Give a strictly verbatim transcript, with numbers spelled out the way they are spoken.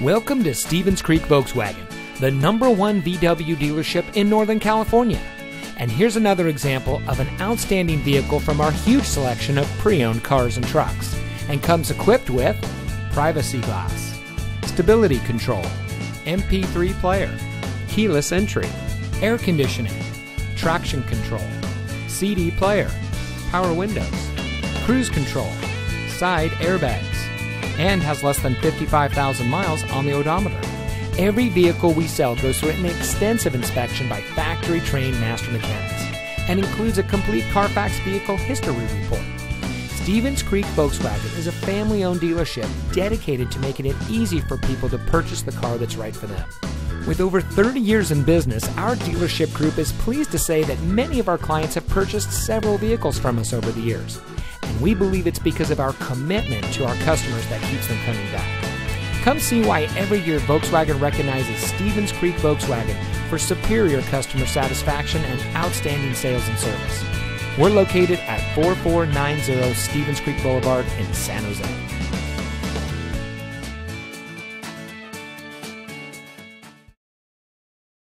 Welcome to Stevens Creek Volkswagen, the number one V W dealership in Northern California. And here's another example of an outstanding vehicle from our huge selection of pre-owned cars and trucks, and comes equipped with privacy glass, stability control, M P three player, keyless entry, air conditioning, traction control, C D player, power windows, cruise control, side airbags, and has less than fifty-five thousand miles on the odometer. Every vehicle we sell goes through an extensive inspection by factory-trained master mechanics and includes a complete Carfax vehicle history report. Stevens Creek Volkswagen is a family-owned dealership dedicated to making it easy for people to purchase the car that's right for them. With over thirty years in business, our dealership group is pleased to say that many of our clients have purchased several vehicles from us over the years. And we believe it's because of our commitment to our customers that keeps them coming back. Come see why every year Volkswagen recognizes Stevens Creek Volkswagen for superior customer satisfaction and outstanding sales and service. We're located at four four nine zero Stevens Creek Boulevard in San Jose.